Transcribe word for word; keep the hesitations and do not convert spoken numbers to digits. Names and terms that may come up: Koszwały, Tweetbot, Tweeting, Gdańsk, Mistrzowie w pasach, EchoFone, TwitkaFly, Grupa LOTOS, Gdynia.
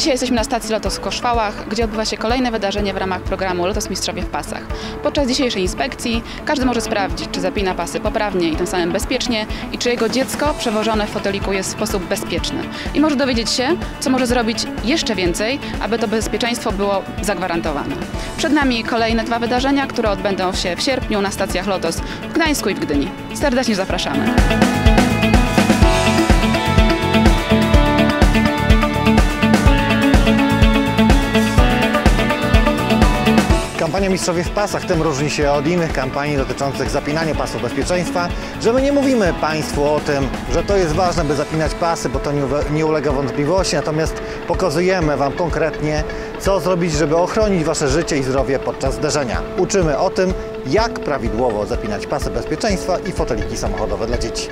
Dzisiaj jesteśmy na stacji LOTOS w Koszwałach, gdzie odbywa się kolejne wydarzenie w ramach programu LOTOS Mistrzowie w pasach. Podczas dzisiejszej inspekcji każdy może sprawdzić, czy zapina pasy poprawnie i tym samym bezpiecznie i czy jego dziecko przewożone w foteliku jest w sposób bezpieczny. I może dowiedzieć się, co może zrobić jeszcze więcej, aby to bezpieczeństwo było zagwarantowane. Przed nami kolejne dwa wydarzenia, które odbędą się w sierpniu na stacjach LOTOS w Gdańsku i w Gdyni. Serdecznie zapraszamy. Kampania Mistrzowie w pasach tym różni się od innych kampanii dotyczących zapinania pasów bezpieczeństwa, że my nie mówimy Państwu o tym, że to jest ważne, by zapinać pasy, bo to nie ulega wątpliwości, natomiast pokazujemy Wam konkretnie, co zrobić, żeby ochronić Wasze życie i zdrowie podczas zderzenia. Uczymy o tym, jak prawidłowo zapinać pasy bezpieczeństwa i foteliki samochodowe dla dzieci.